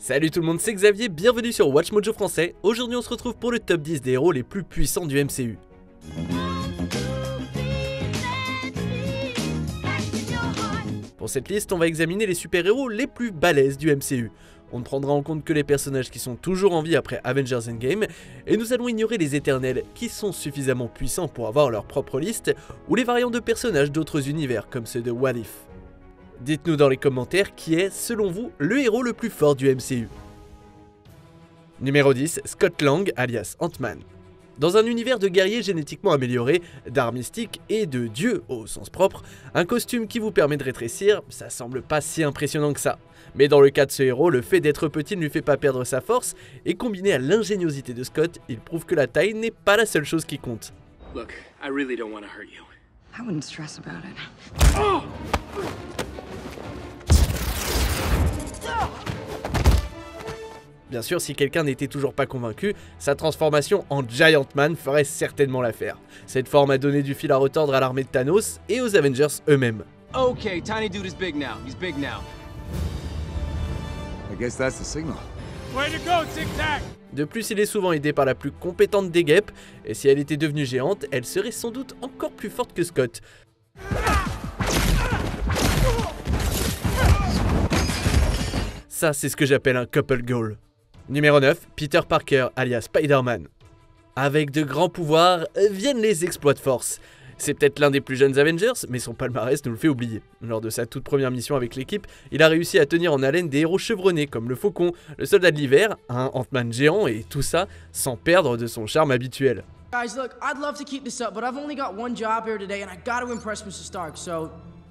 Salut tout le monde, c'est Xavier, bienvenue sur Watch Mojo français. Aujourd'hui on se retrouve pour le top 10 des héros les plus puissants du MCU. Pour cette liste, on va examiner les super-héros les plus balèzes du MCU. On ne prendra en compte que les personnages qui sont toujours en vie après Avengers Endgame, et nous allons ignorer les éternels qui sont suffisamment puissants pour avoir leur propre liste, ou les variants de personnages d'autres univers comme ceux de What If. Dites-nous dans les commentaires qui est, selon vous, le héros le plus fort du MCU. Numéro 10, Scott Lang alias Ant-Man. Dans un univers de guerriers génétiquement améliorés, d'arts mystiques et de dieux au sens propre, un costume qui vous permet de rétrécir, ça semble pas si impressionnant que ça. Mais dans le cas de ce héros, le fait d'être petit ne lui fait pas perdre sa force, et combiné à l'ingéniosité de Scott, il prouve que la taille n'est pas la seule chose qui compte. Look, I really don't want to hurt you. I wouldn't stress about it. Oh! Bien sûr, si quelqu'un n'était toujours pas convaincu, sa transformation en Giant Man ferait certainement l'affaire. Cette forme a donné du fil à retordre à l'armée de Thanos et aux Avengers eux-mêmes. Okay, tiny dude is big now. He's big now. I guess that's the signal. Way to go, Tic Tac! De plus, il est souvent aidé par la plus compétente des guêpes, et si elle était devenue géante, elle serait sans doute encore plus forte que Scott. Ça, c'est ce que j'appelle un couple goal. Numéro 9, Peter Parker alias Spider-Man. Avec de grands pouvoirs viennent les exploits de force. C'est peut-être l'un des plus jeunes Avengers, mais son palmarès nous le fait oublier. Lors de sa toute première mission avec l'équipe, il a réussi à tenir en haleine des héros chevronnés comme le Faucon, le Soldat de l'hiver, un Ant-Man géant et tout ça sans perdre de son charme habituel.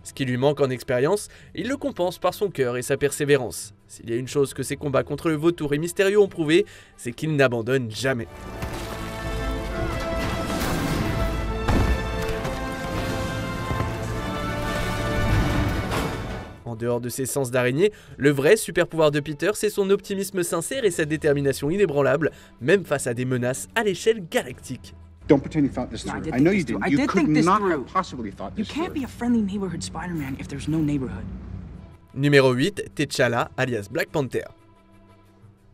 Ce qui lui manque en expérience, il le compense par son cœur et sa persévérance. S'il y a une chose que ses combats contre le Vautour et Mysterio ont prouvé, c'est qu'il n'abandonne jamais. En dehors de ses sens d'araignée, le vrai super pouvoir de Peter, c'est son optimisme sincère et sa détermination inébranlable, même face à des menaces à l'échelle galactique. Don't pretend you thought this through. I know you didn't. You could not have possibly thought this through. You can't be a friendly neighborhood Spider-Man if there's no neighborhood. Numéro 8, T'Challa alias Black Panther.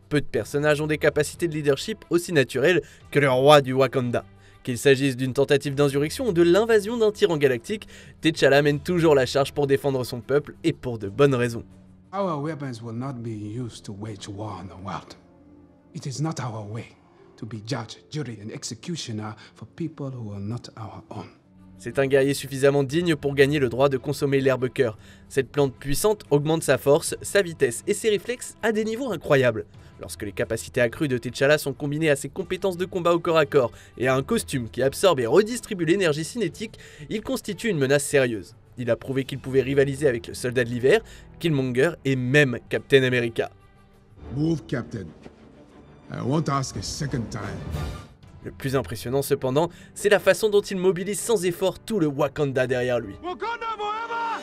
Peu de personnages ont des capacités de leadership aussi naturelles que le roi du Wakanda. Qu'il s'agisse d'une tentative d'insurrection ou de l'invasion d'un tyran galactique, T'Challa mène toujours la charge pour défendre son peuple et pour de bonnes raisons. Our weapons will not be used to wage war on the world. It is not our way. C'est un guerrier suffisamment digne pour gagner le droit de consommer l'herbe-cœur. Cette plante puissante augmente sa force, sa vitesse et ses réflexes à des niveaux incroyables. Lorsque les capacités accrues de T'Challa sont combinées à ses compétences de combat au corps à corps et à un costume qui absorbe et redistribue l'énergie cinétique, il constitue une menace sérieuse. Il a prouvé qu'il pouvait rivaliser avec le Soldat de l'hiver, Killmonger et même Captain America. Move, Captain. I won't ask a second time. Le plus impressionnant cependant, c'est la façon dont il mobilise sans effort tout le Wakanda derrière lui. Wakanda forever!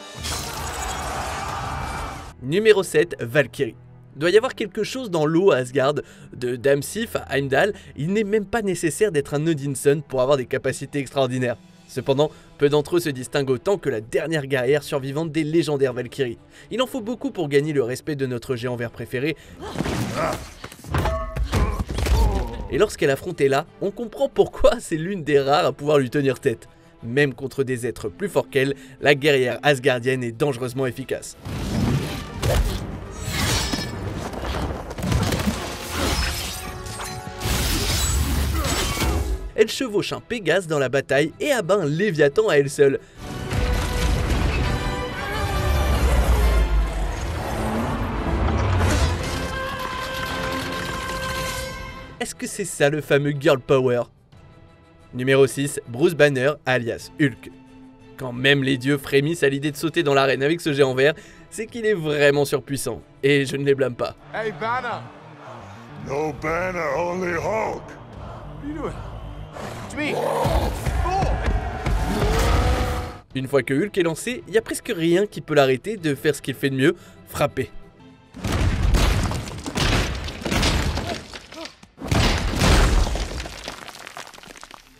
Numéro 7, Valkyrie. Doit y avoir quelque chose dans l'eau à Asgard, de Dame Sif à Heimdall, il n'est même pas nécessaire d'être un Odinson pour avoir des capacités extraordinaires. Cependant, peu d'entre eux se distinguent autant que la dernière guerrière survivante des légendaires Valkyries. Il en faut beaucoup pour gagner le respect de notre géant vert préféré. Ah. Et lorsqu'elle affronte Hela, on comprend pourquoi c'est l'une des rares à pouvoir lui tenir tête. Même contre des êtres plus forts qu'elle, la guerrière asgardienne est dangereusement efficace. Elle chevauche un Pégase dans la bataille et abat un Léviathan à elle seule. Est-ce que c'est ça le fameux girl power? Numéro 6, Bruce Banner alias Hulk. Quand même les dieux frémissent à l'idée de sauter dans l'arène avec ce géant vert, c'est qu'il est vraiment surpuissant, et je ne les blâme pas. Hey Banner! No Banner, only Hulk! Une fois que Hulk est lancé, il n'y a presque rien qui peut l'arrêter de faire ce qu'il fait de mieux, frapper.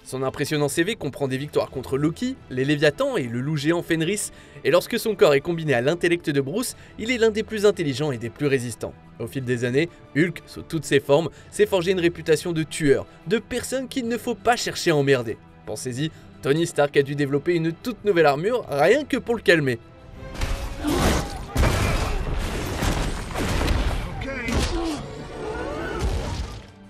Son impressionnant CV comprend des victoires contre Loki, les Léviathans et le loup géant Fenris, et lorsque son corps est combiné à l'intellect de Bruce, il est l'un des plus intelligents et des plus résistants. Au fil des années, Hulk, sous toutes ses formes, s'est forgé une réputation de tueur, de personne qu'il ne faut pas chercher à emmerder. Pensez-y, Tony Stark a dû développer une toute nouvelle armure rien que pour le calmer.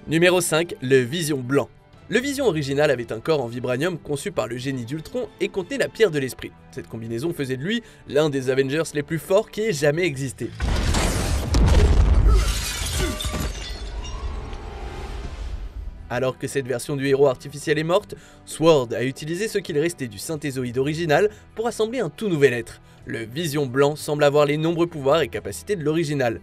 Numéro 5, le Vision Blanc. Le Vision original avait un corps en vibranium conçu par le génie d'Ultron et contenait la pierre de l'esprit. Cette combinaison faisait de lui l'un des Avengers les plus forts qui ait jamais existé. Alors que cette version du héros artificiel est morte, Sword a utilisé ce qu'il restait du synthézoïde original pour assembler un tout nouvel être. Le Vision Blanc semble avoir les nombreux pouvoirs et capacités de l'original.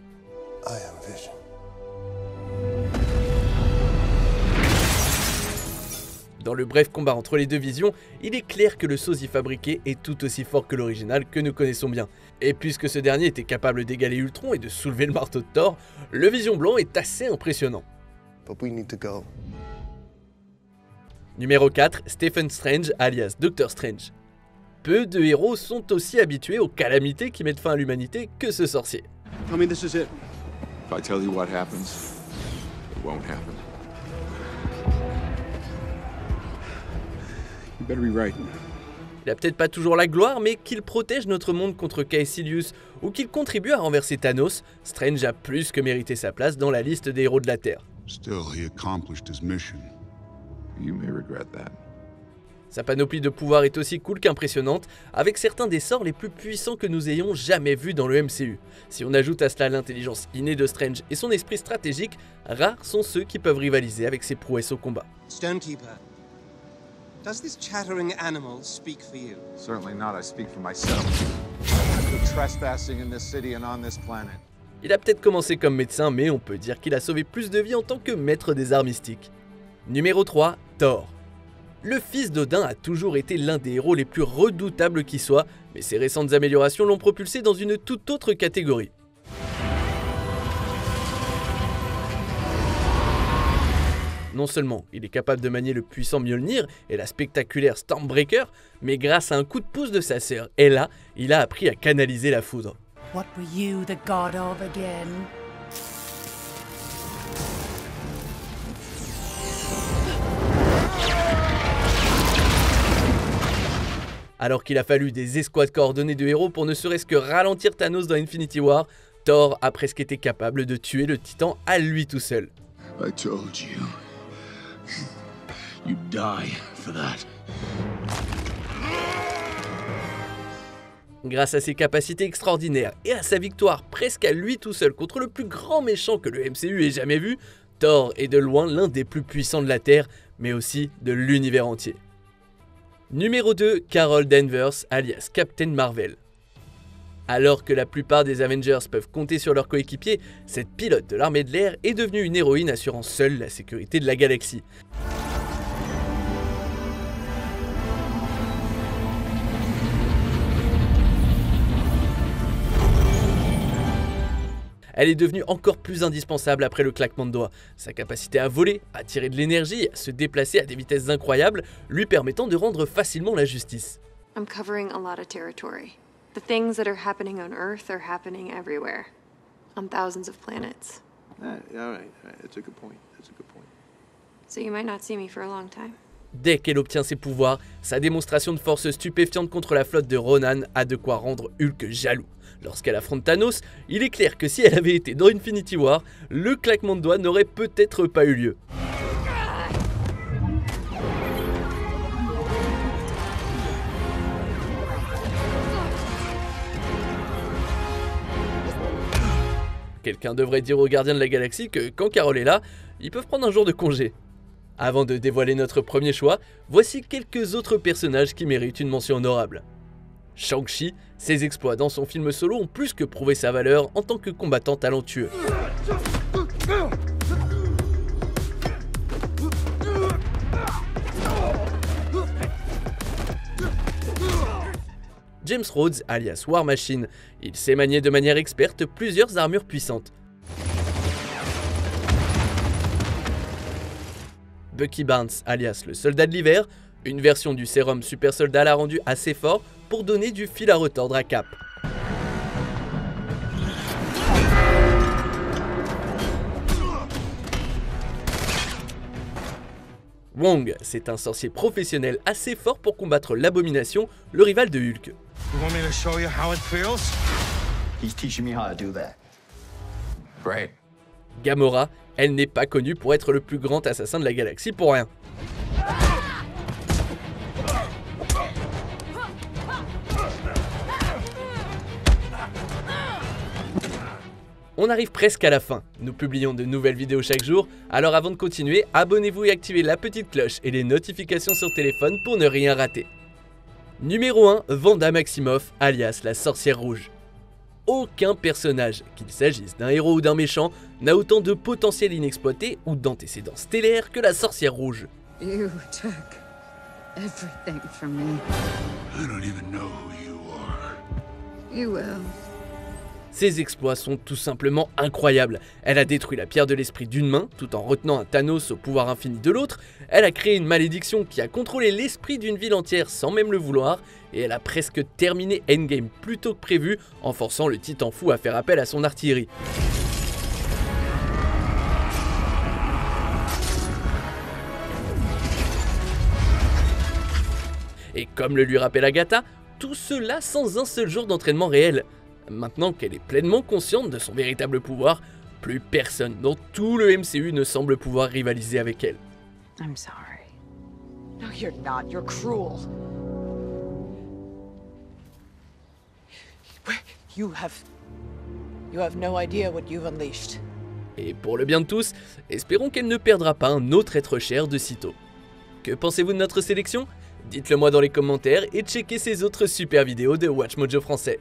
Dans le bref combat entre les deux visions, il est clair que le sosie fabriqué est tout aussi fort que l'original que nous connaissons bien. Et puisque ce dernier était capable d'égaler Ultron et de soulever le marteau de Thor, le Vision Blanc est assez impressionnant. Numéro 4, Stephen Strange alias Doctor Strange. Peu de héros sont aussi habitués aux calamités qui mettent fin à l'humanité que ce sorcier. Il n'a peut-être pas toujours la gloire, mais qu'il protège notre monde contre Caecilius ou qu'il contribue à renverser Thanos, Strange a plus que mérité sa place dans la liste des héros de la Terre. Sa panoplie de pouvoirs est aussi cool qu'impressionnante, avec certains des sorts les plus puissants que nous ayons jamais vus dans le MCU. Si on ajoute à cela l'intelligence innée de Strange et son esprit stratégique, rares sont ceux qui peuvent rivaliser avec ses prouesses au combat. Stonekeeper. Does this chattering animal speak for you? Certainly not, I speak for myself. After trespassing in this city and on this planet. Il a peut-être commencé comme médecin, mais on peut dire qu'il a sauvé plus de vies en tant que maître des arts mystiques. Numéro 3, Thor. Le fils d'Odin a toujours été l'un des héros les plus redoutables qui soient, mais ses récentes améliorations l'ont propulsé dans une toute autre catégorie. Non seulement il est capable de manier le puissant Mjolnir et la spectaculaire Stormbreaker, mais grâce à un coup de pouce de sa sœur Hela, il a appris à canaliser la foudre. What were you the god of again? Alors qu'il a fallu des escouades coordonnées de héros pour ne serait-ce que ralentir Thanos dans Infinity War, Thor a presque été capable de tuer le titan à lui tout seul. I told you. You die for that. Grâce à ses capacités extraordinaires et à sa victoire presque à lui tout seul contre le plus grand méchant que le MCU ait jamais vu, Thor est de loin l'un des plus puissants de la Terre, mais aussi de l'univers entier. Numéro 2, Carol Danvers alias Captain Marvel. Alors que la plupart des Avengers peuvent compter sur leurs coéquipiers, cette pilote de l'armée de l'air est devenue une héroïne assurant seule la sécurité de la galaxie. Elle est devenue encore plus indispensable après le claquement de doigts. Sa capacité à voler, à tirer de l'énergie, à se déplacer à des vitesses incroyables, lui permettant de rendre facilement la justice. I'm covering a lot of territory. The things that are happening on Earth are happening everywhere, on thousands of planets. All right. That's a good point. So you might not see me for a long time. Dès qu'elle obtient ses pouvoirs, sa démonstration de force stupéfiante contre la flotte de Ronan a de quoi rendre Hulk jaloux. Lorsqu'elle affronte Thanos, il est clair que si elle avait été dans Infinity War, le claquement de doigts n'aurait peut-être pas eu lieu. Quelqu'un devrait dire aux gardiens de la galaxie que quand Carol est là, ils peuvent prendre un jour de congé. Avant de dévoiler notre premier choix, voici quelques autres personnages qui méritent une mention honorable. Shang-Chi, ses exploits dans son film solo ont plus que prouvé sa valeur en tant que combattant talentueux. James Rhodes alias War Machine, il sait manier de manière experte plusieurs armures puissantes. Bucky Barnes, alias le soldat de l'hiver, une version du sérum super soldat l'a rendu assez fort pour donner du fil à retordre à Cap. Wong, c'est un sorcier professionnel assez fort pour combattre l'abomination, le rival de Hulk. Gamora, elle n'est pas connue pour être le plus grand assassin de la galaxie pour rien. On arrive presque à la fin, nous publions de nouvelles vidéos chaque jour, alors avant de continuer, abonnez-vous et activez la petite cloche et les notifications sur téléphone pour ne rien rater. Numéro 1, Vanda Maximoff, alias la sorcière rouge. Aucun personnage, qu'il s'agisse d'un héros ou d'un méchant, n'a autant de potentiel inexploité ou d'antécédents stellaires que la sorcière rouge. You took everything from me. I don't even know who you are. You will. Ses exploits sont tout simplement incroyables. Elle a détruit la pierre de l'esprit d'une main, tout en retenant un Thanos au pouvoir infini de l'autre. Elle a créé une malédiction qui a contrôlé l'esprit d'une ville entière sans même le vouloir. Et elle a presque terminé Endgame plus tôt que prévu, en forçant le Titan fou à faire appel à son artillerie. Et comme le lui rappelle Agatha, tout cela sans un seul jour d'entraînement réel. Maintenant qu'elle est pleinement consciente de son véritable pouvoir, plus personne dans tout le MCU ne semble pouvoir rivaliser avec elle. I'm sorry. No, you're not. You're cruel. You have no idea what you've unleashed. Et pour le bien de tous, espérons qu'elle ne perdra pas un autre être cher de sitôt. Que pensez-vous de notre sélection? Dites-le moi dans les commentaires et checkez ces autres super vidéos de Watch Mojo français.